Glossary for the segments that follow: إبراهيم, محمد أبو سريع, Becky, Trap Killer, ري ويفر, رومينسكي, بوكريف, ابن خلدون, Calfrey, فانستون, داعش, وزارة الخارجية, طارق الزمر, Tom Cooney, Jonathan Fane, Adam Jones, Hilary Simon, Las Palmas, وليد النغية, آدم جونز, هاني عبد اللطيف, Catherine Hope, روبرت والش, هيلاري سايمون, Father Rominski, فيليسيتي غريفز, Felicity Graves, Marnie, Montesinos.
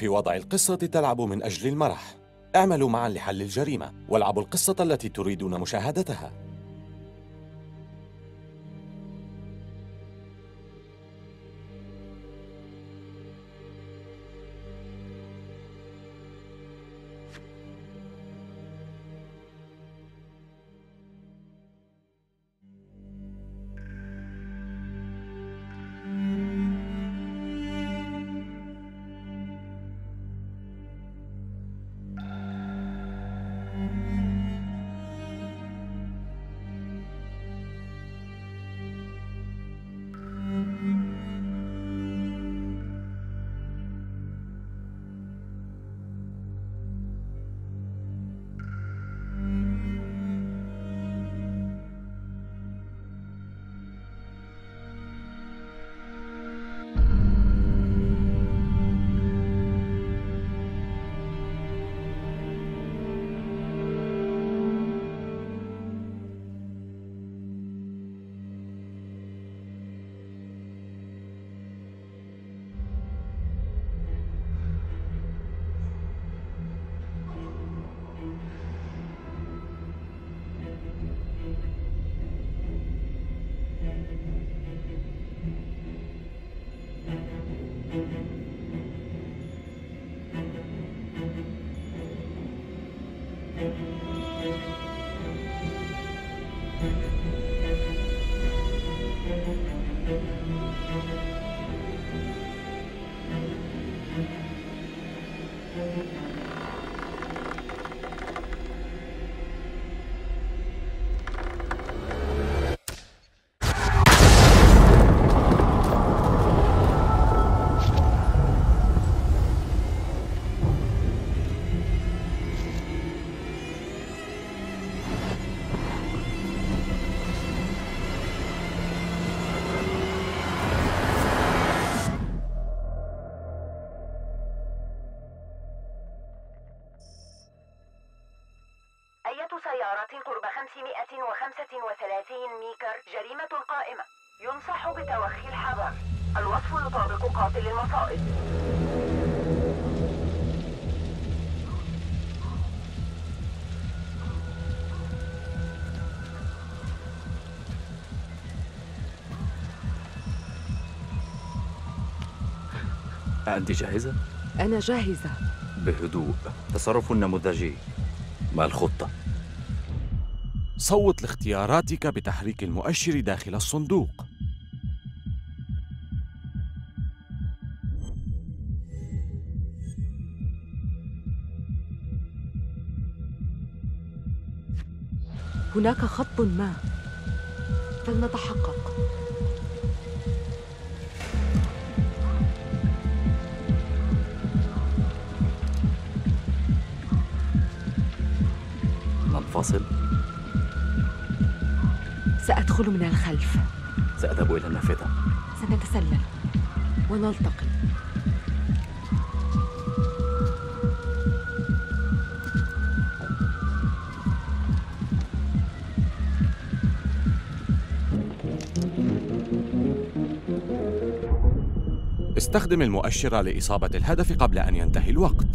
في وضع القصة تلعب من أجل المرح. اعملوا معاً لحل الجريمة والعبوا القصة التي تريدون مشاهدتها. قرب 535 ميكر، جريمة قائمة، ينصح بتوخي الحذر. الوصف يطابق قاتل المصائب. أنت جاهزة؟ أنا جاهزة. بهدوء، تصرف نموذجي. ما الخطة؟ صوت لاختياراتك بتحريك المؤشر داخل الصندوق. هناك خط ما، فلنتحقق. ننفصل. سأدخل من الخلف. سأذهب إلى النافذة. سنتسلل ونلتقي. استخدم المؤشر لإصابة الهدف قبل أن ينتهي الوقت.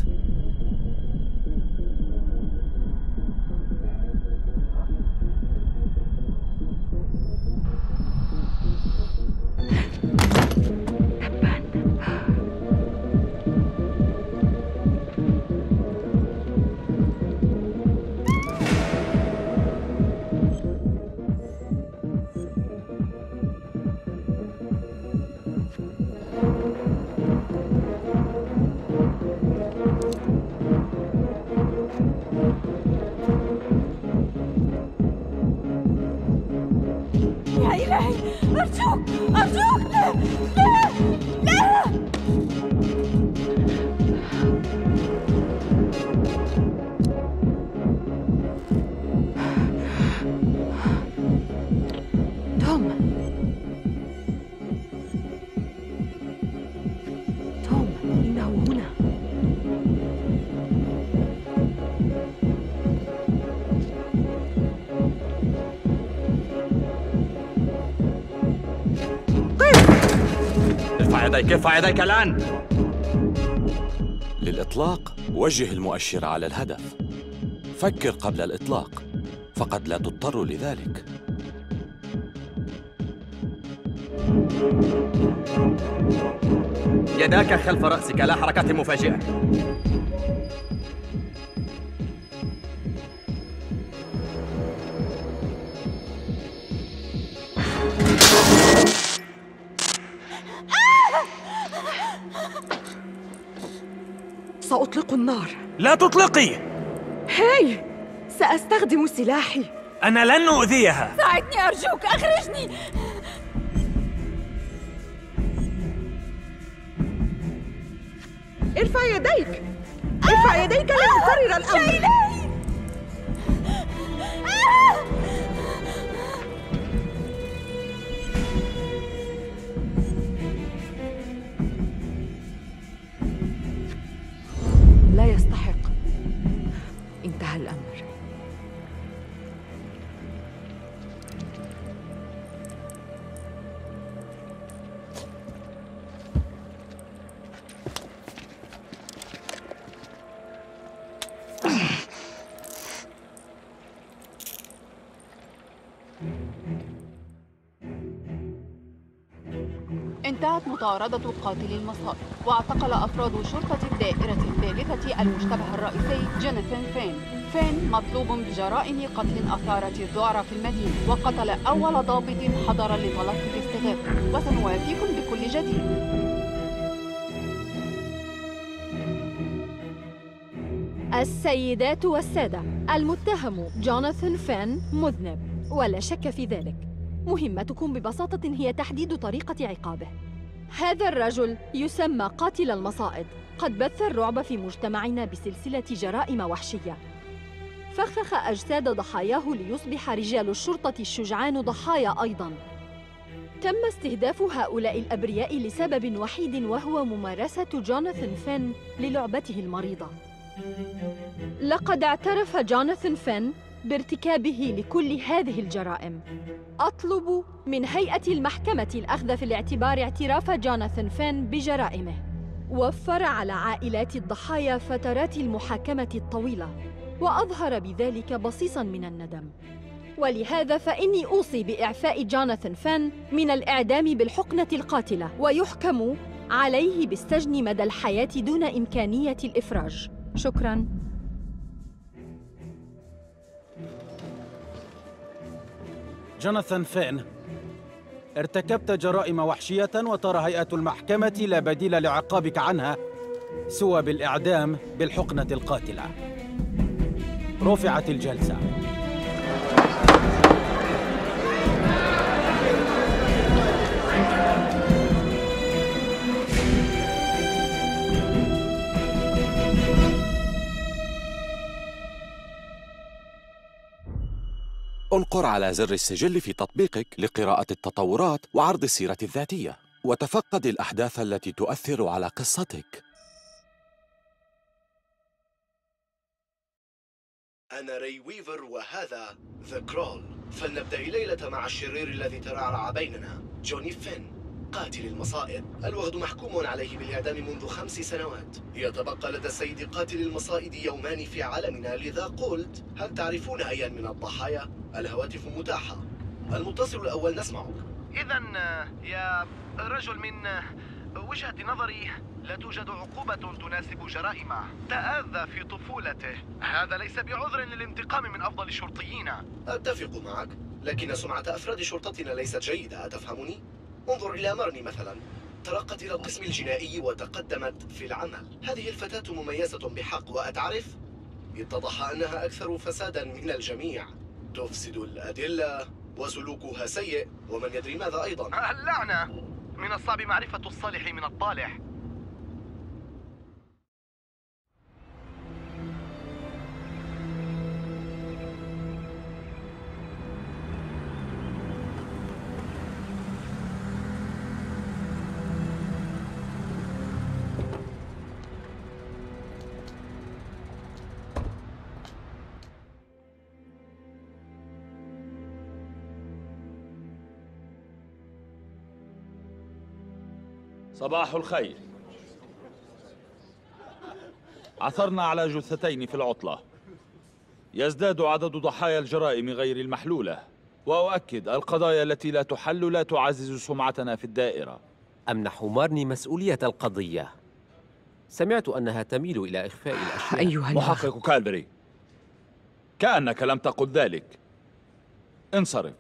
ارفع يديك الآن! للإطلاق وجه المؤشر على الهدف. فكر قبل الإطلاق فقد لا تضطر لذلك. يداك خلف رأسك، لا حركات مفاجئة. سأطلق النار. لا تطلقي. هاي، سأستخدم سلاحي. أنا لن أؤذيها. ساعدني أرجوك، أخرجني. ارفع يديك، ارفع يديك لنقرر الأمر. شيلين. لا يستحق. انتهى الأمر. انتهت مطاردة قاتل المصائب، واعتقل أفراد شرطة الدائرة الثالثة المشتبه الرئيسي جوناثان فين. فين مطلوب بجرائم قتل أثارت الذعر في المدينة، وقتل أول ضابط حضر لتلقي الاستغاثة، وسنوافيكم بكل جديد. السيدات والسادة، المتهم جوناثان فين مذنب، ولا شك في ذلك. مهمتكم ببساطة هي تحديد طريقة عقابه. هذا الرجل يسمى قاتل المصائد، قد بث الرعب في مجتمعنا بسلسلة جرائم وحشية، فخخ أجساد ضحاياه ليصبح رجال الشرطة الشجعان ضحايا أيضاً. تم استهداف هؤلاء الأبرياء لسبب وحيد، وهو ممارسة جوناثان فين للعبته المريضة. لقد اعترف جوناثان فين بارتكابه لكل هذه الجرائم. أطلب من هيئة المحكمة الأخذ في الاعتبار اعتراف جوناثان فين بجرائمه. وفر على عائلات الضحايا فترات المحاكمة الطويلة، وأظهر بذلك بصيصاً من الندم. ولهذا فإني أوصي بإعفاء جوناثان فين من الإعدام بالحقنة القاتلة، ويحكم عليه بالسجن مدى الحياة دون إمكانية الإفراج. شكراً. جوناثان فين، ارتكبت جرائم وحشية، وترى هيئة المحكمة لا بديل لعقابك عنها سوى بالإعدام بالحقنة القاتلة. رفعت الجلسة. انقر على زر السجل في تطبيقك لقراءة التطورات وعرض السيرة الذاتية، وتفقد الأحداث التي تؤثر على قصتك. أنا ري ويفر، وهذا ذا كرول. فلنبدأ الليلة مع الشرير الذي ترعرع بيننا، جوني فين، قاتل المصائد. الوغد محكوم عليه بالإعدام منذ 5 سنوات. يتبقى لدى السيد قاتل المصائد يومان في عالمنا، لذا قلت هل تعرفون أيا من الضحايا؟ الهواتف متاحة. المتصل الأول، نسمعك. إذا يا رجل، من وجهة نظري لا توجد عقوبة تناسب جرائمه. تأذى في طفولته، هذا ليس بعذر للانتقام من أفضل الشرطيين. أتفق معك، لكن سمعة أفراد شرطتنا ليست جيدة، أتفهمني؟ انظر إلى مارني مثلا، ترقت إلى القسم الجنائي وتقدمت في العمل. هذه الفتاة مميزة بحق، وأتعرف؟ اتضح أنها أكثر فسادا من الجميع، تفسد الأدلة وسلوكها سيء، ومن يدري ماذا أيضا. اللعنة، من الصعب معرفة الصالح من الطالح. صباح الخير. عثرنا على جثتين في العطلة. يزداد عدد ضحايا الجرائم غير المحلولة، وأؤكد القضايا التي لا تحل لا تعزز سمعتنا في الدائرة. أمنح مارني مسؤولية القضية. سمعت أنها تميل إلى إخفاء الأشياء. أيها محقق كالفري، كأنك لم تقل ذلك. انصرف.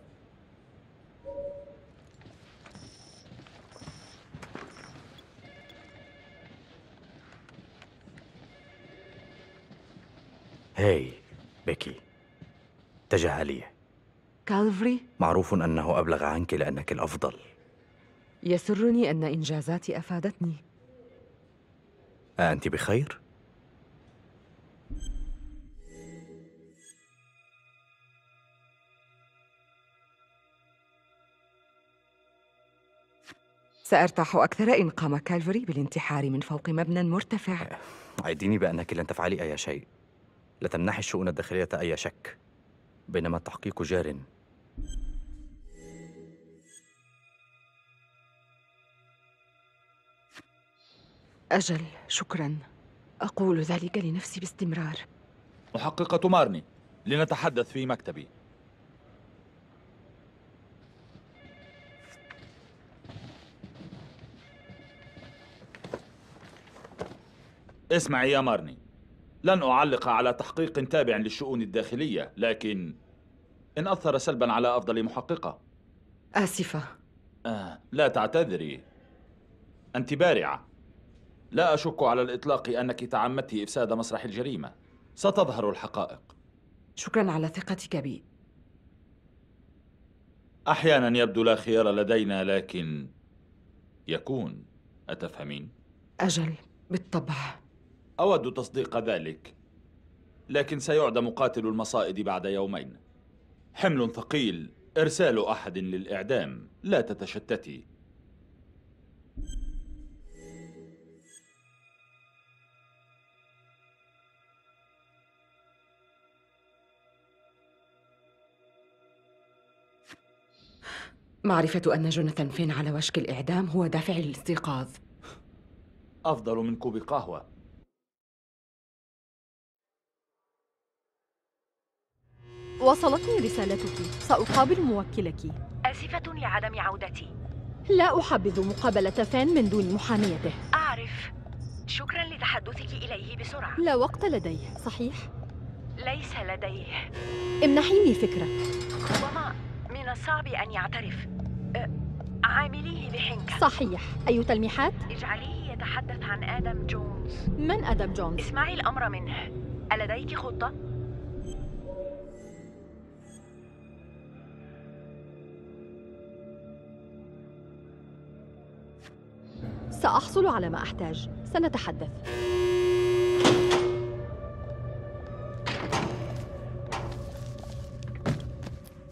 هاي بيكي، تجاهليه. كالفري، معروف أنه أبلغ عنك لأنك الأفضل. يسرني أن إنجازاتي أفادتني. أنت بخير؟ سأرتاح أكثر إن قام كالفري بالانتحار من فوق مبنى مرتفع. عديني بأنك لن تفعلي أي شيء، لا تمنحي الشؤون الداخلية أي شك، بينما التحقيق جار. أجل، شكراً. أقول ذلك لنفسي باستمرار. محققة مارني، لنتحدث في مكتبي. اسمعي يا مارني، لن أعلق على تحقيق تابع للشؤون الداخلية، لكن إن أثر سلباً على أفضل محققة. آسفة. لا تعتذري، أنت بارعة. لا أشك على الإطلاق أنك تعمدت إفساد مسرح الجريمة. ستظهر الحقائق. شكراً على ثقتك بي. أحياناً يبدو لا خيار لدينا، لكن يكون. أتفهمين؟ أجل، بالطبع. أود تصديق ذلك، لكن سيعدم قاتل المصائد بعد يومين. حمل ثقيل، إرسال أحد للإعدام. لا تتشتتي. معرفة أن جوناثان فين على وشك الإعدام هو دافع للاستيقاظ. أفضل من كوب قهوة. وصلتني رسالتك، سأقابل موكلك. آسفة لعدم عودتي. لا أحبذ مقابلة فان من دون محاميته. أعرف. شكراً لتحدثك إليه بسرعة. لا وقت لديه، صحيح؟ ليس لديه. امنحيني فكرة. ربما من الصعب أن يعترف. عامليه بحنكة. صحيح. أي تلميحات؟ اجعليه يتحدث عن آدم جونز. من آدم جونز؟ اسمعي الأمر منه. ألديك خطة؟ سأحصل على ما أحتاج، سنتحدث.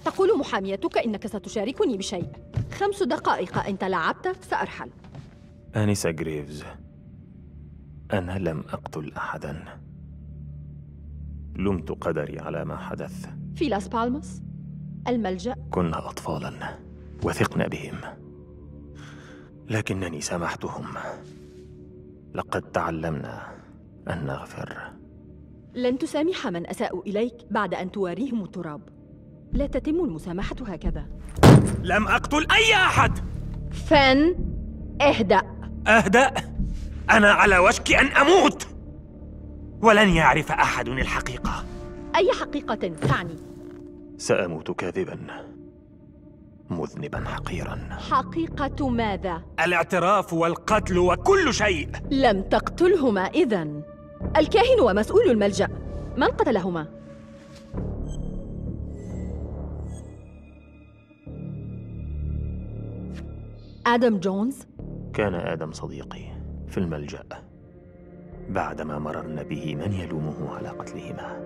تقول محاميتك إنك ستشاركني بشيء. 5 دقائق إن تلاعبت سأرحل. آنسة غريفز، أنا لم أقتل أحداً. لمت قدري على ما حدث في لاس بالماس، الملجأ. كنا أطفالاً، وثقنا بهم، لكنني سامحتهم. لقد تعلمنا أن نغفر. لن تسامح من أساءوا إليك بعد أن تواريهم التراب. لا تتم المسامحة هكذا. لم أقتل أي أحد. فان، اهدأ. أهدأ؟ أنا على وشك أن أموت، ولن يعرف أحد الحقيقة. أي حقيقة تعني؟ سأموت كاذباً، مذنباً حقيراً. حقيقة ماذا؟ الاعتراف والقتل وكل شيء. لم تقتلهما إذن. الكاهن ومسؤول الملجأ، من قتلهما؟ آدم جونز؟ كان آدم صديقي في الملجأ. بعدما مررنا به، من يلومه على قتلهما؟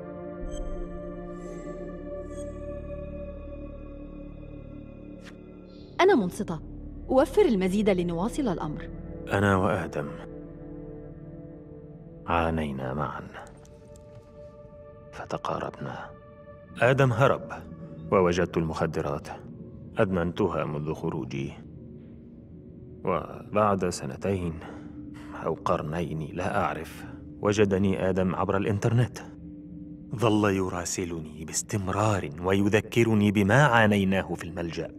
أنا منصتة، وفر المزيد لنواصل الأمر. أنا وآدم عانينا معا، فتقاربنا. آدم هرب، ووجدت المخدرات. أدمنتها منذ خروجي، وبعد سنتين أو قرنين لا أعرف، وجدني آدم عبر الإنترنت. ظل يراسلني باستمرار ويذكرني بما عانيناه في الملجأ،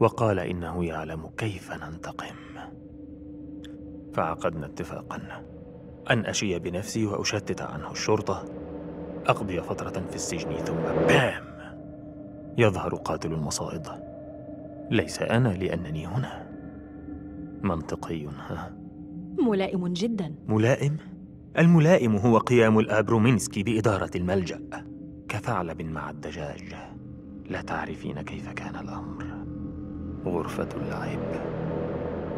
وقال إنه يعلم كيف ننتقم. فعقدنا اتفاقاً أن أشي بنفسي وأشتت عنه الشرطة، أقضي فترة في السجن، ثم بام يظهر قاتل المصائد. ليس أنا لأنني هنا. منطقي، ها؟ ملائم جداً. ملائم؟ الملائم هو قيام الآب رومينسكي بإدارة الملجأ كثعلب مع الدجاج. لا تعرفين كيف كان الأمر. غرفة اللعب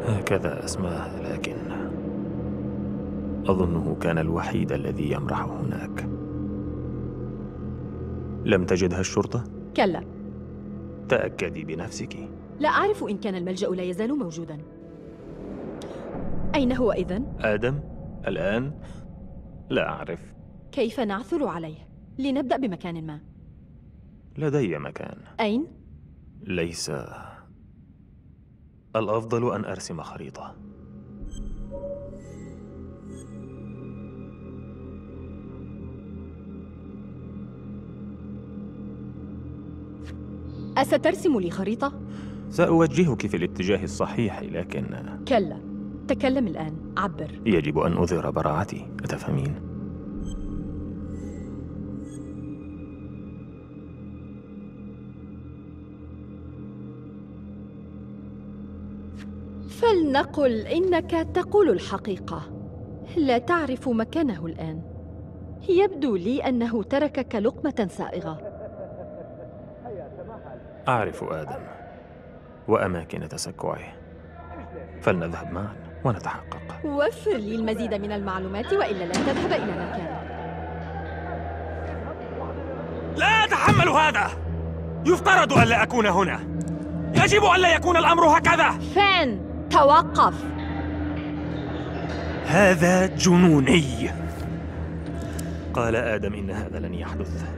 هكذا أسماها، لكن أظنه كان الوحيد الذي يمرح هناك. لم تجدها الشرطة؟ كلا. تأكدي بنفسك. لا أعرف إن كان الملجأ لا يزال موجوداً. أين هو إذن؟ آدم؟ الآن؟ لا أعرف. كيف نعثر عليه؟ لنبدأ بمكان ما. لدي مكان. أين؟ ليس الأفضل أن أرسم خريطة. أسترسم لي خريطة؟ سأوجهك في الاتجاه الصحيح، لكن كلا. تكلم الآن، عبر. يجب أن أظهر براعتي، أتفهمين؟ فلنقل إنك تقول الحقيقة، لا تعرف مكانه الآن. يبدو لي أنه تركك لقمة سائغة. أعرف آدم وأماكن تسكعه، فلنذهب معا ونتحقق. وفر لي المزيد من المعلومات، وإلا لن تذهب إلى مكان. لا أتحمل هذا. يفترض أن لا أكون هنا. يجب أن لا يكون الأمر هكذا. فين؟ توقف. هذا جنوني. قال آدم إن هذا لن يحدث،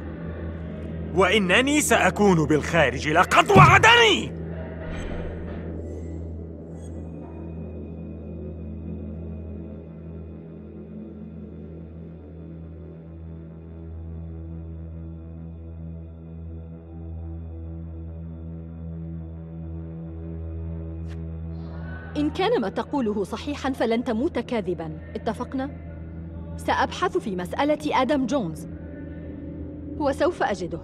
وإنني سأكون بالخارج. لقد وعدني. إن كان ما تقوله صحيحاً فلن تموت كاذباً، اتفقنا؟ سأبحث في مسألة آدم جونز وسوف أجده.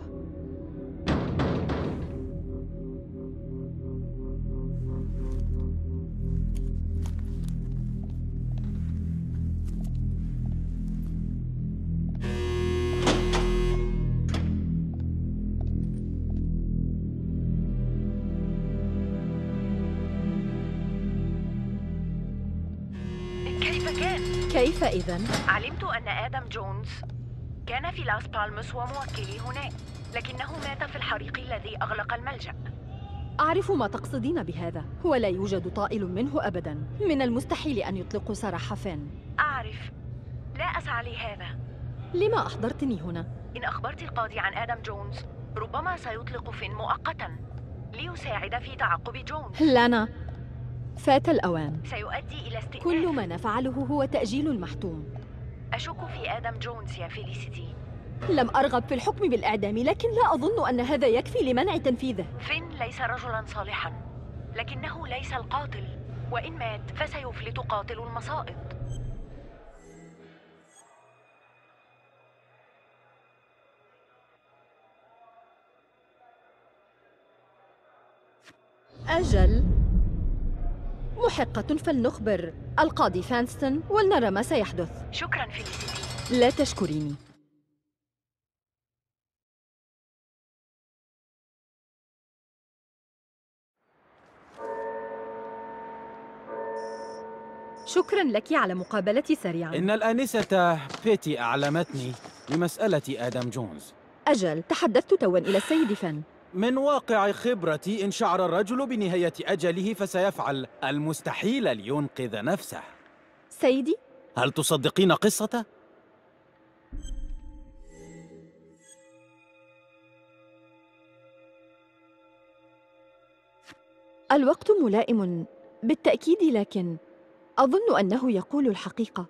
كيف إذن؟ علمت أن آدم جونز كان في لاس بالماس وموكلي هناك، لكنه مات في الحريق الذي أغلق الملجأ. أعرف ما تقصدين بهذا، ولا يوجد طائل منه أبداً. من المستحيل أن يطلقوا سراح فين. أعرف، لا أسعى لهذا. لما أحضرتني هنا؟ إن أخبرت القاضي عن آدم جونز ربما سيطلق فين مؤقتاً ليساعد في تعقب جونز. لانا، فات الأوان. سيؤدي إلى استئناف. كل ما نفعله هو تأجيل المحتوم. أشك في آدم جونز يا فيليسيتي. لم أرغب في الحكم بالإعدام، لكن لا أظن أن هذا يكفي لمنع تنفيذه. فين ليس رجلاً صالحاً، لكنه ليس القاتل، وإن مات فسيفلت قاتل المصائد. أجل، محقة. فلنخبر القاضي فانستون ولنرى ما سيحدث. شكراً فيليسيتي. لا تشكريني. شكراً لك على مقابلتي سريعاً. إن الآنسة بيتي أعلمتني بمسألة آدم جونز. أجل، تحدثت تواً إلى السيد فان. من واقع خبرتي، إن شعر الرجل بنهاية أجله فسيفعل المستحيل لينقذ نفسه. سيدي؟ هل تصدقين قصته؟ الوقت ملائم بالتأكيد، لكن أظن أنه يقول الحقيقة.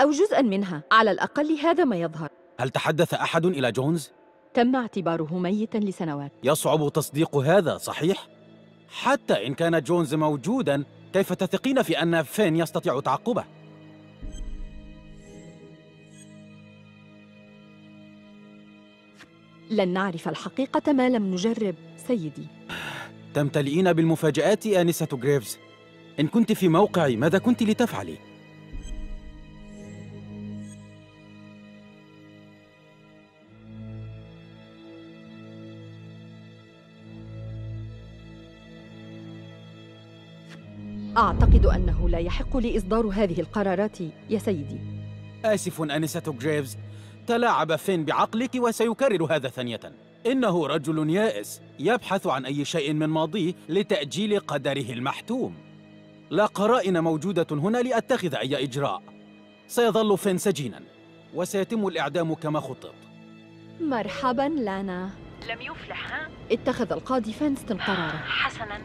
أو جزءاً منها، على الأقل هذا ما يظهر. هل تحدث أحد إلى جونز؟ تم اعتباره ميتاً لسنوات. يصعب تصديق هذا، صحيح؟ حتى إن كان جونز موجوداً، كيف تثقين في أن فين يستطيع تعقبه؟ لن نعرف الحقيقة ما لم نجرب، سيدي. تمتلئين بالمفاجآت آنسة غريفز. إن كنت في موقعي، ماذا كنت لتفعلي؟ أعتقد أنه لا يحق لي إصدار هذه القرارات يا سيدي. آسف آنسة غريفز، تلاعب فين بعقلك وسيكرر هذا ثانية. إنه رجل يائس يبحث عن أي شيء من ماضيه لتأجيل قدره المحتوم. لا قرائن موجودة هنا لأتخذ أي إجراء. سيظل فين سجيناً وسيتم الإعدام كما خطط. مرحباً لانا. لم يفلح، ها؟ اتخذ القاضي فانستن قراره. حسناً،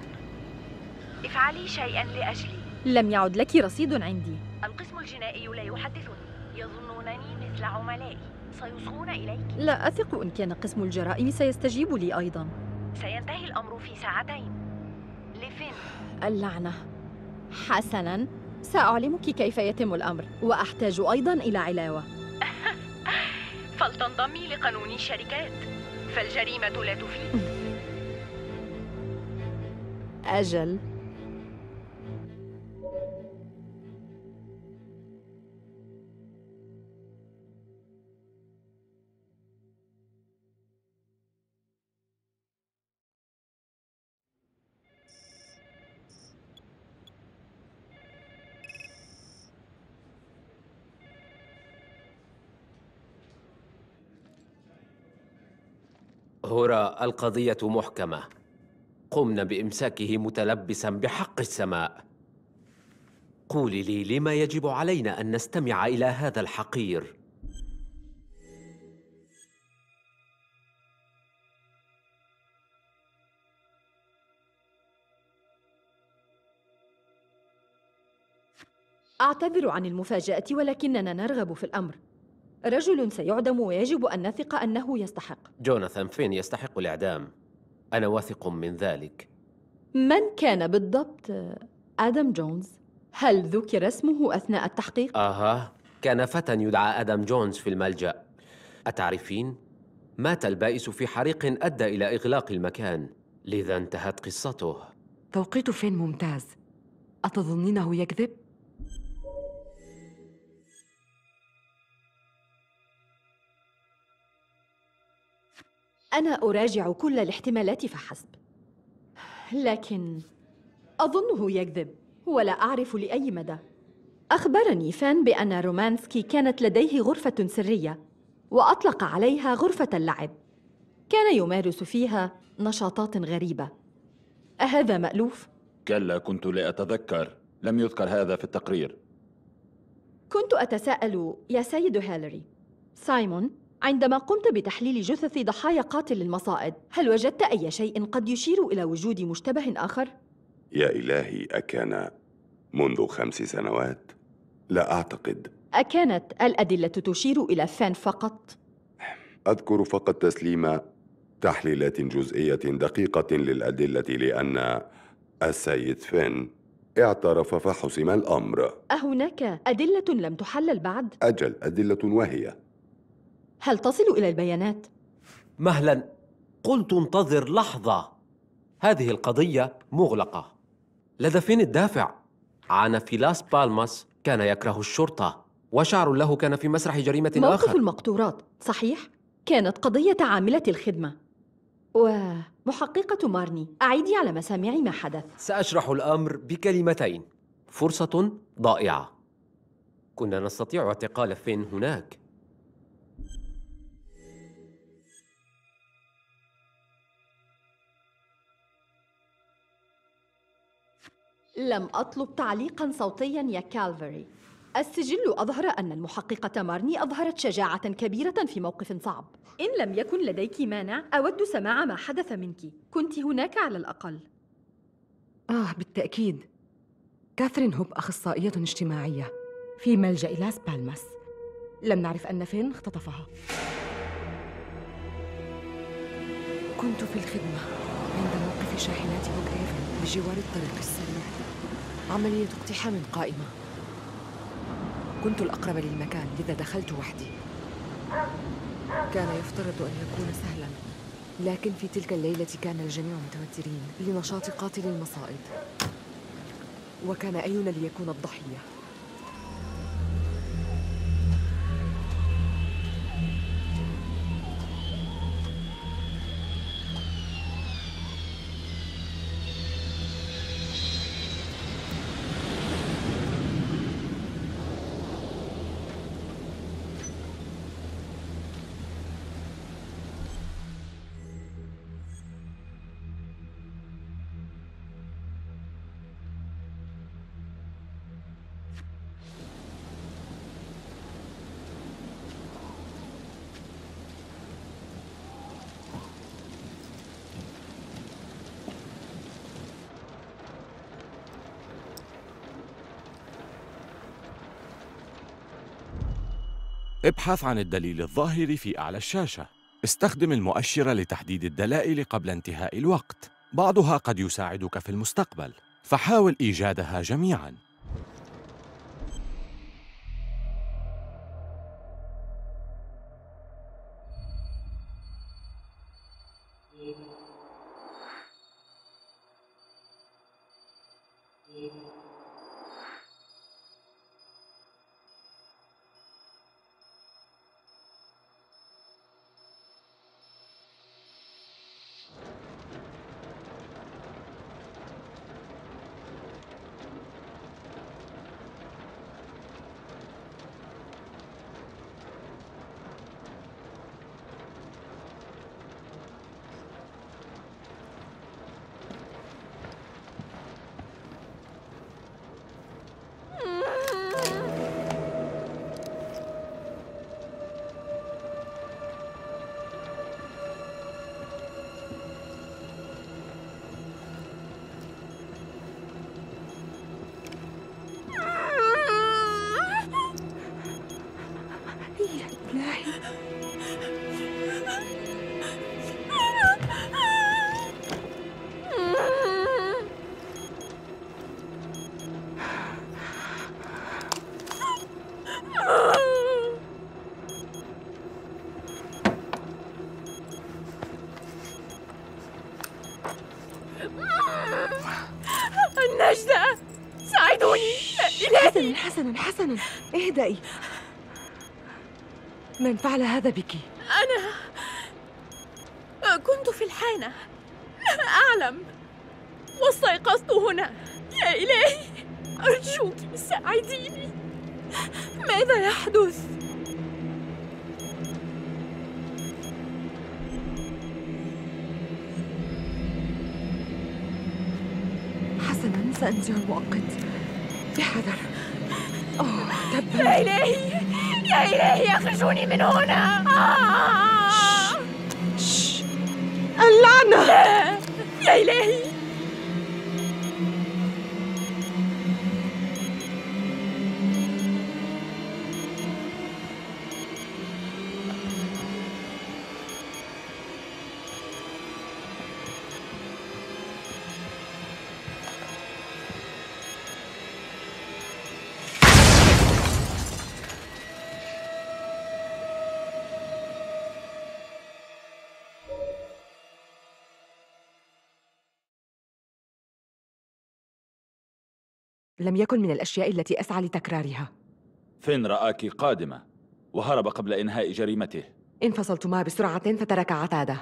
افعلي شيئاً لأجلي. لم يعد لك رصيد عندي. القسم الجنائي لا يحدثني، يظنونني مثل عملائي، سيصغون إليك. لا أثق إن كان قسم الجرائم سيستجيب لي أيضاً. سينتهي الأمر في ساعتين. لفين؟ اللعنة. حسناً، سأعلمك كيف يتم الأمر، وأحتاج أيضاً إلى علاوة. فلتنضمي لقانون الشركات، فالجريمة لا تفيد. أجل. هرى، القضية محكمة. قمنا بإمساكه متلبساً بحق السماء. قولي لي، لما يجب علينا أن نستمع إلى هذا الحقير؟ أعتذر عن المفاجأة، ولكننا نرغب في الأمر. رجل سيعدم ويجب أن نثق أنه يستحق. جوناثان فين يستحق الإعدام، أنا واثق من ذلك. من كان بالضبط آدم جونز؟ هل ذكر اسمه أثناء التحقيق؟ كان فتى يدعى آدم جونز في الملجأ. أتعرفين؟ مات البائس في حريق أدى إلى إغلاق المكان، لذا انتهت قصته. توقيت فين ممتاز، أتظنينه يكذب؟ أنا أراجع كل الاحتمالات فحسب، لكن أظنه يكذب، ولا أعرف لأي مدى. أخبرني فان بأن رومانسكي كانت لديه غرفة سرية، وأطلق عليها غرفة اللعب. كان يمارس فيها نشاطات غريبة. أهذا مألوف؟ كلا، كنت لا أتذكر، لم يذكر هذا في التقرير. كنت أتساءل يا سيد هيلاري سايمون، عندما قمت بتحليل جثث ضحايا قاتل المصائد، هل وجدت أي شيء قد يشير إلى وجود مشتبه آخر؟ يا إلهي، أكان منذ 5 سنوات؟ لا أعتقد. أكانت الأدلة تشير إلى فان فقط؟ أذكر فقط تسليم تحليلات جزئية دقيقة للأدلة، لأن السيد فان اعترف فحسم الأمر. أهناك أدلة لم تحلل بعد؟ أجل، أدلة وهي؟ هل تصل إلى البيانات؟ مهلاً، قلت انتظر لحظة. هذه القضية مغلقة. لدى فين الدافع؟ عانى في لاس بالماس، كان يكره الشرطة، وشعر له كان في مسرح جريمة آخر. موقف المقطورات، صحيح؟ كانت قضية عاملة الخدمة. ومحققة مارني، أعيدي على مسامعي ما حدث. سأشرح الأمر بكلمتين، فرصة ضائعة. كنا نستطيع اعتقال فين هناك. لم أطلب تعليقاً صوتياً يا كالفري. السجل أظهر أن المحققة مارني أظهرت شجاعة كبيرة في موقف صعب. إن لم يكن لديك مانع، أود سماع ما حدث منك، كنت هناك على الأقل. بالتأكيد. كاثرين هوب أخصائية اجتماعية، في ملجأ لاس بالماس. لم نعرف أن فين اختطفها. كنت في الخدمة عند موقف شاحنات بوكريف بجوار الطريق السريع. عملية اقتحام قائمة. كنت الأقرب للمكان لذا دخلت وحدي. كان يفترض أن يكون سهلا، لكن في تلك الليلة كان الجميع متوترين لنشاط قاتل المصائد، وكان أينا ليكون الضحية. ابحث عن الدليل الظاهر في أعلى الشاشة. استخدم المؤشر لتحديد الدلائل قبل انتهاء الوقت، بعضها قد يساعدك في المستقبل، فحاول إيجادها جميعاً. النجدة، ساعدوني. حسناً حسناً حسناً، اهدئي. من فعل هذا بك؟ أنا كنت في الحانة، لا أعلم، واستيقظت هنا. يا إلهي، أرجوك ساعديني، ماذا يحدث؟ سأنزع المؤقت، بحذر. تبا. يا إلهي، يا إلهي، أخرجوني من هنا. شش. اللعنة. لا. يا إلهي. لم يكن من الأشياء التي أسعى لتكرارها. فين رآك قادمة وهرب قبل إنهاء جريمته. انفصلتما بسرعة فترك عتاده.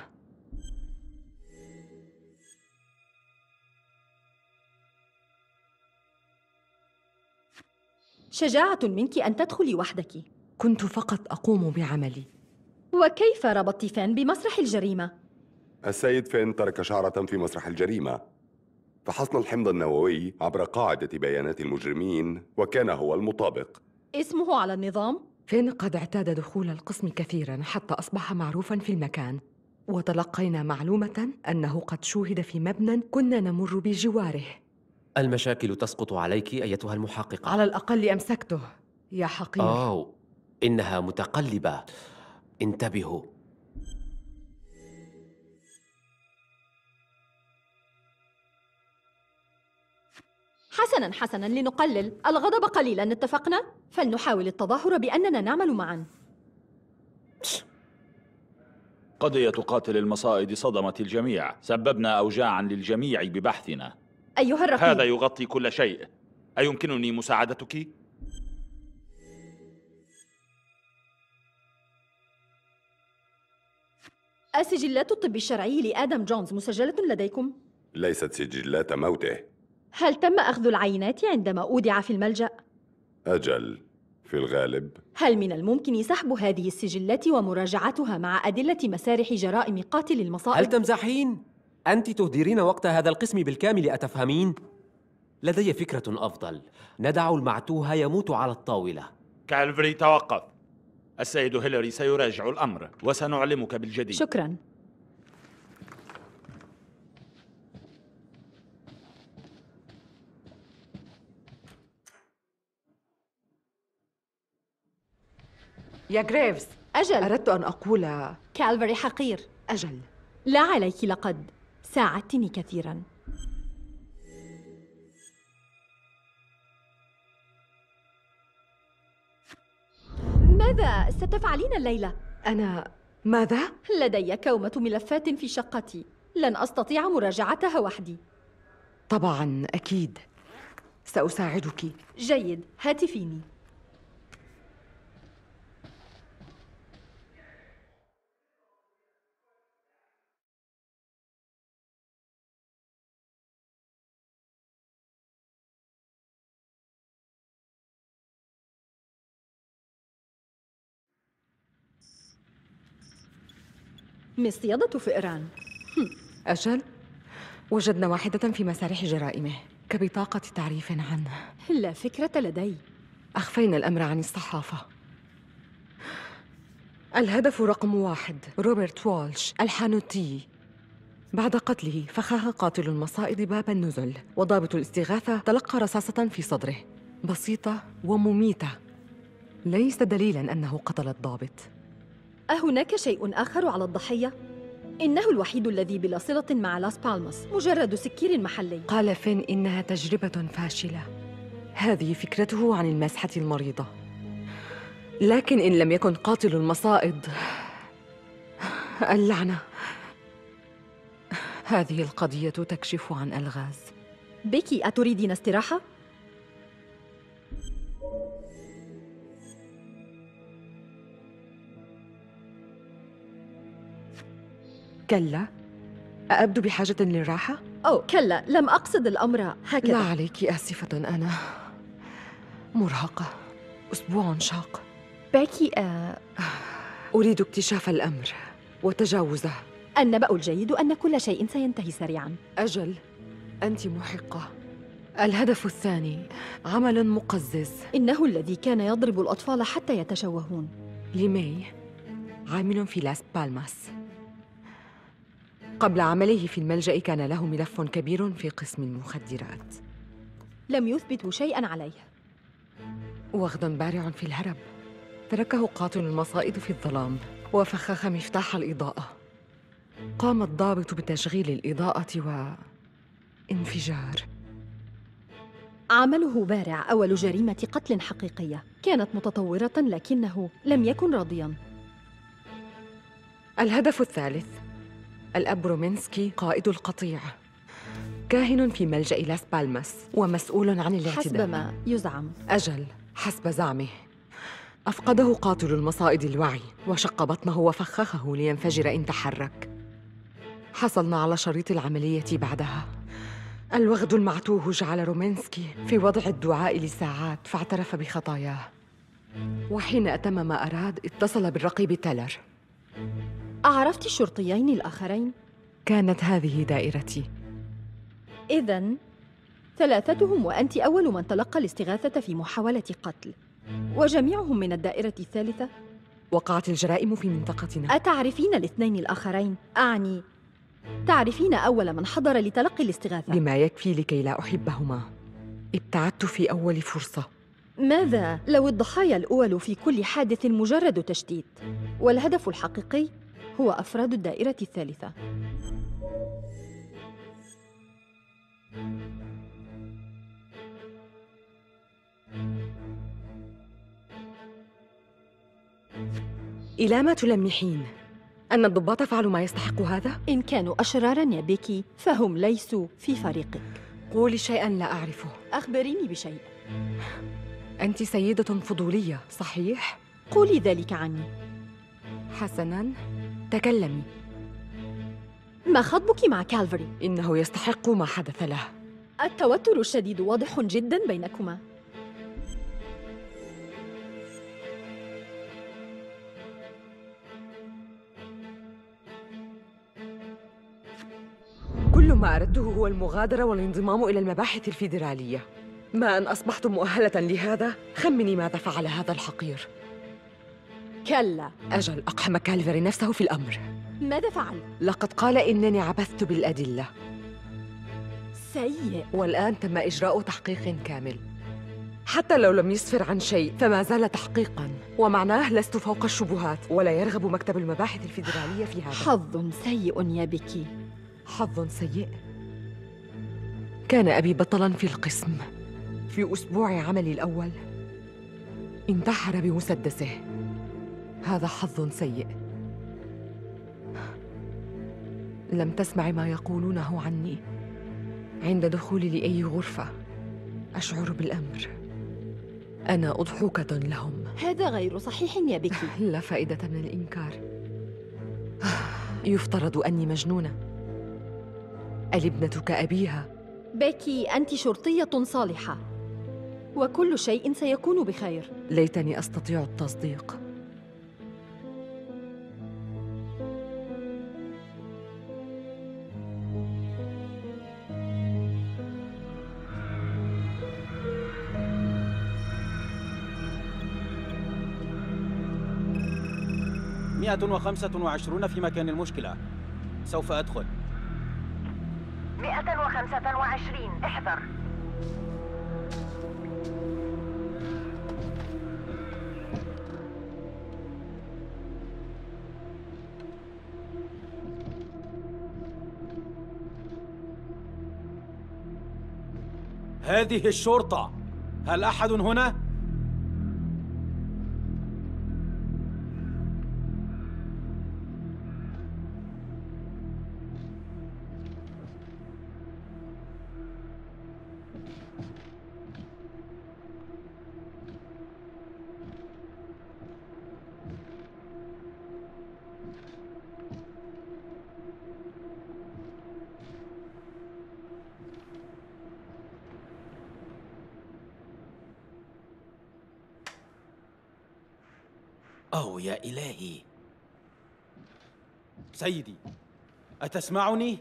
شجاعة منك أن تدخلي وحدك. كنت فقط أقوم بعملي. وكيف ربطت فين بمسرح الجريمة؟ السيد فين ترك شعرة في مسرح الجريمة، فحصنا الحمض النووي عبر قاعدة بيانات المجرمين وكان هو المطابق. اسمه على النظام؟ فين قد اعتاد دخول القسم كثيرا حتى أصبح معروفا في المكان، وتلقينا معلومة أنه قد شوهد في مبنى كنا نمر بجواره. المشاكل تسقط عليك أيتها المحققة. على الأقل أمسكته، يا حقير. إنها متقلبة، انتبهوا. حسناً حسناً، لنقلل الغضب قليلاً، اتفقنا؟ فلنحاول التظاهر بأننا نعمل معاً. قضية قاتل المصائد صدمت الجميع، سببنا أوجاعاً للجميع ببحثنا. أيها الرقيب، هذا يغطي كل شيء، أيمكنني مساعدتك؟ سجلات الطب الشرعي لآدم جونز مسجلة لديكم؟ ليست سجلات موته. هل تم أخذ العينات عندما أودع في الملجأ؟ أجل، في الغالب. هل من الممكن سحب هذه السجلات ومراجعتها مع أدلة مسارح جرائم قاتل المصائد؟ هل تمزحين؟ أنت تهدرين وقت هذا القسم بالكامل، أتفهمين؟ لدي فكرة أفضل، ندع المعتوه يموت على الطاولة. كالفري، توقف. السيد هيلاري سيراجع الأمر وسنعلمك بالجديد. شكراً. يا غريفز. أجل. أردت أن أقول كالفري حقير. أجل. لا عليك، لقد ساعدتني كثيراً. ماذا ستفعلين الليلة؟ أنا ماذا؟ لدي كومة ملفات في شقتي، لن أستطيع مراجعتها وحدي. طبعاً، أكيد سأساعدك. جيد، هاتفيني. مصيدة فئران. أجل، وجدنا واحدة في مسارح جرائمه كبطاقة تعريف عنه. لا فكرة لدي، أخفينا الأمر عن الصحافة. الهدف رقم 1، روبرت والش الحانوتي. بعد قتله فخها قاتل المصائد باب النزل، وضابط الاستغاثة تلقى رصاصة في صدره، بسيطة ومميتة، ليس دليلاً أنه قتل الضابط. أهناك شيء آخر على الضحية؟ إنه الوحيد الذي بلا صلة مع لاس بالماس، مجرد سكير محلي. قال فين إنها تجربة فاشلة، هذه فكرته عن المسحة المريضة. لكن إن لم يكن قاتل المصائد، اللعنة، هذه القضية تكشف عن ألغاز. بيكي، أتريدين استراحة؟ كلا، أبدو بحاجة للراحة؟ كلا، لم أقصد الأمر هكذا. لا عليك، آسفة، أنا مرهقة، أسبوع شاق. باكي، أريد اكتشاف الأمر وتجاوزه. النبأ الجيد أن كل شيء سينتهي سريعاً. أجل، أنت محقة. الهدف الثاني عمل مقزز. إنه الذي كان يضرب الأطفال حتى يتشوهون. ليمي، عامل في لاس بالماس. قبل عمله في الملجأ كان له ملف كبير في قسم المخدرات، لم يثبتوا شيئاً عليه. وغد بارع في الهرب، تركه قاتل المصائد في الظلام وفخخ مفتاح الإضاءة. قام الضابط بتشغيل الإضاءة وانفجار. عمله بارع، أول جريمة قتل حقيقية، كانت متطورة لكنه لم يكن راضياً. الهدف الثالث، الأب رومينسكي قائد القطيع، كاهن في ملجأ لاس بالماس ومسؤول عن الاعتداء حسب ما يزعم. أجل، حسب زعمه أفقده قاتل المصائد الوعي وشق بطنه وفخخه لينفجر إن تحرك. حصلنا على شريط العملية بعدها. الوغد المعتوه جعل رومينسكي في وضع الدعاء لساعات فاعترف بخطاياه، وحين أتم ما أراد اتصل بالرقيب تيلر. أعرفت الشرطيين الآخرين؟ كانت هذه دائرتي. إذن ثلاثتهم، وأنت أول من تلقى الاستغاثة في محاولة قتل، وجميعهم من الدائرة الثالثة. وقعت الجرائم في منطقتنا. أتعرفين الاثنين الآخرين؟ أعني تعرفين أول من حضر لتلقي الاستغاثة. بما يكفي لكي لا أحبهما، ابتعدت في أول فرصة. ماذا لو الضحايا الأول في كل حادث مجرد تشتيت والهدف الحقيقي هو أفراد الدائرة الثالثة؟ إلى ما تلمحين؟ أن الضباط فعلوا ما يستحق هذا؟ إن كانوا أشراراً يا بيكي فهم ليسوا في فريقك. قولي شيئاً لا أعرفه. أخبريني بشيء. أنت سيدة فضولية، صحيح؟ قولي ذلك عني. حسناً، تكلمي. ما خطبك مع كالفري؟ إنه يستحق ما حدث له. التوتر الشديد واضح جداً بينكما. كل ما أردته هو المغادرة والانضمام إلى المباحث الفيدرالية. ما أن أصبحت مؤهلة لهذا، خمني ماذا فعل هذا الحقير. كلا. أجل، أقحم كالفري نفسه في الأمر. ماذا فعل؟ لقد قال إنني عبثت بالأدلة. سيء. والآن تم إجراء تحقيق كامل، حتى لو لم يسفر عن شيء فما زال تحقيقاً، ومعناه لست فوق الشبهات، ولا يرغب مكتب المباحث الفيدرالية في هذا. حظ سيء يا بيكي، حظ سيء. كان أبي بطلاً في القسم. في أسبوع عملي الأول انتحر بمسدسه. هذا حظ سيء. لم تسمع ما يقولونه عني. عند دخولي لأي غرفة أشعر بالأمر. أنا أضحوكة لهم. هذا غير صحيح يا بيكي. لا فائدة من الإنكار. يفترض أني مجنونة. الابنة كأبيها. بيكي، أنت شرطية صالحة وكل شيء سيكون بخير. ليتني أستطيع التصديق. مئة 125 في مكان المشكلة. سوف أدخل. 125، احذر. هذه الشرطة، هل أحد هنا؟ أو يا إلهي. سيدي، أتسمعني؟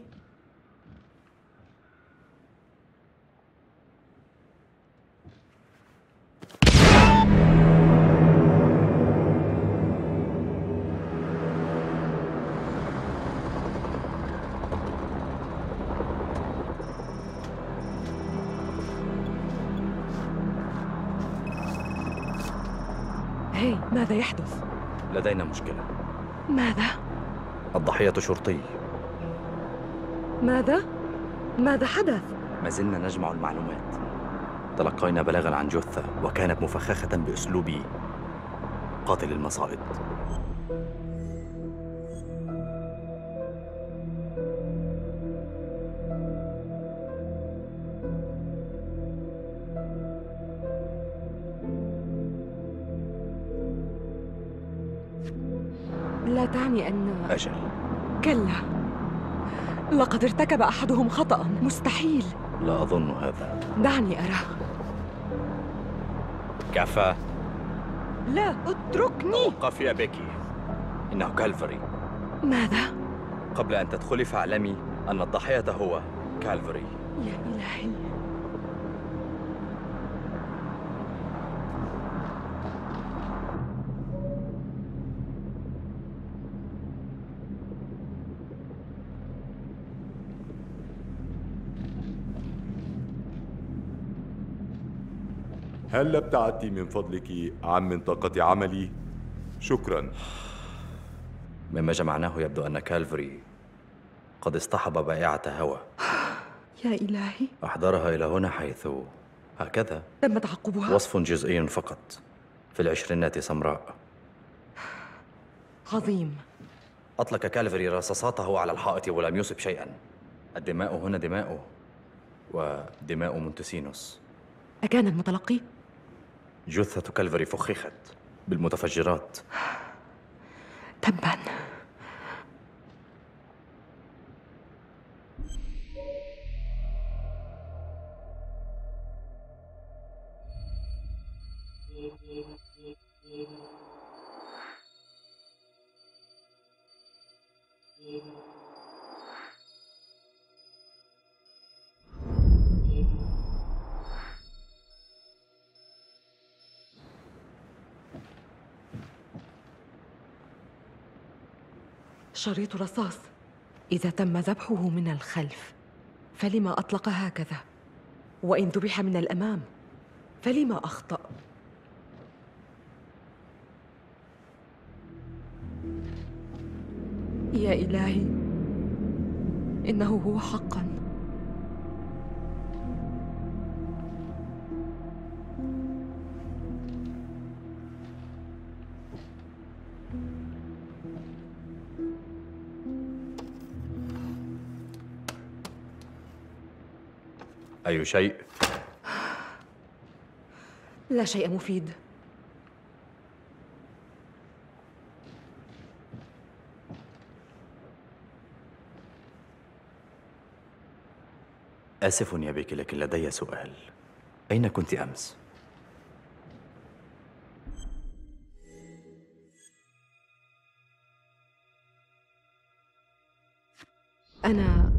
ماذا يحدث؟ لدينا مشكلة. ماذا؟ الضحية شرطي. ماذا؟ ماذا حدث؟ ما زلنا نجمع المعلومات. تلقينا بلاغاً عن جثة وكانت مفخخة بأسلوب قاتل المصائد. لا تعني أن... أجل. كلا، لقد ارتكب أحدهم خطأ. مستحيل. لا أظن هذا. دعني أرى. كفى. لا، اتركني. وقف يا بيكي، إنه كالفري. ماذا؟ قبل أن تدخلي فاعلمي أن الضحية هو كالفري. يا إلهي. هل ابتعدتِ من فضلك عن منطقة عملي؟ شكراً. مما جمعناه يبدو أن كالفري قد اصطحب بائعة هوى. يا إلهي. أحضرها إلى هنا حيث هكذا تم تعقبها. وصف جزئي فقط، في العشرينات سمراء. عظيم. أطلق كالفري رصاصاته على الحائط ولم يصب شيئاً. الدماء هنا دماؤه ودماء مونتسينوس. أكان المتلقي؟ جثة كالفري فخخت بالمتفجرات. تباً. شريط رصاص. إذا تم ذبحه من الخلف فلما أطلق هكذا؟ وإن ذبح من الأمام فلما أخطأ؟ يا إلهي إنه هو حقاً. أي شيء؟ لا شيء مفيد. آسف يا بيكي، لكن لدي سؤال. أين كنت أمس؟ أنا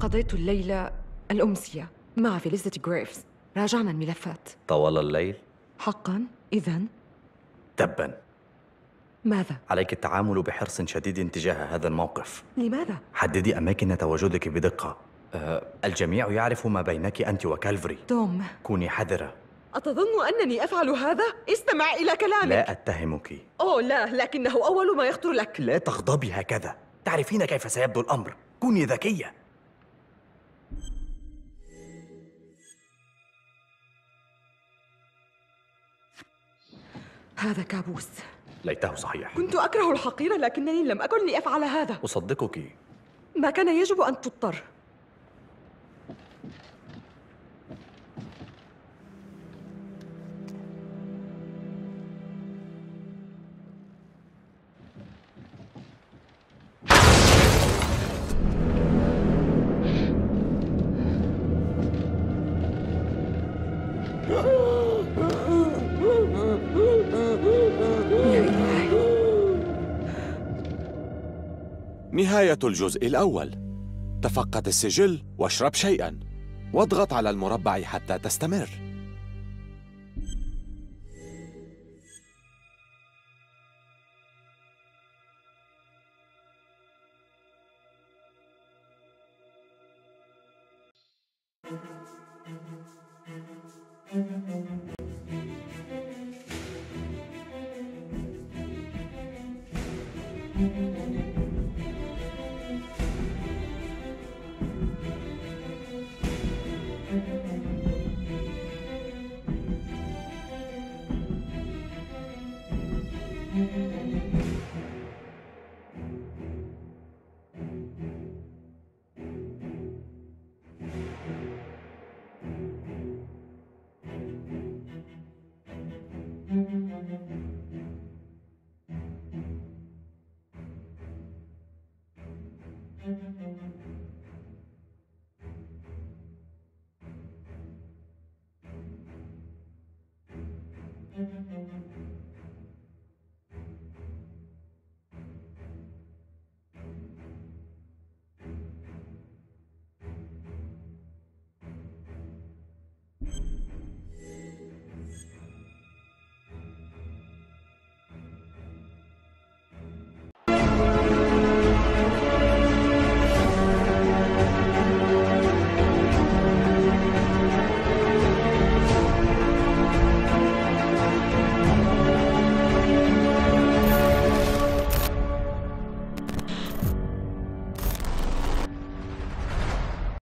قضيت الليلة الأمسية مع فيليسيتي غريفز. راجعنا الملفات طوال الليل؟ حقاً. إذن تباً. ماذا؟ عليك التعامل بحرص شديد تجاه هذا الموقف. لماذا؟ حددي أماكن تواجدك بدقة. الجميع يعرف ما بينك أنت وكالفري. توم، كوني حذرة. أتظن أنني أفعل هذا؟ استمع إلى كلامك. لا أتهمك. أوه لا، لكنه أول ما يخطر لك. لا تغضبي هكذا، تعرفين كيف سيبدو الأمر. كوني ذكية. هذا كابوس. ليته صحيح. كنت أكره الحقيرة لكنني لم أكن لأفعل هذا. أصدقك. ما كان يجب أن تضطر. نهاية الجزء الأول. تفقد السجل واشرب شيئاً، واضغط على المربع حتى تستمر.